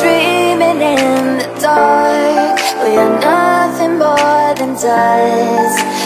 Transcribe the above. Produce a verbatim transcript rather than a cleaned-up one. dreaming in the dark. We are nothing more than dust.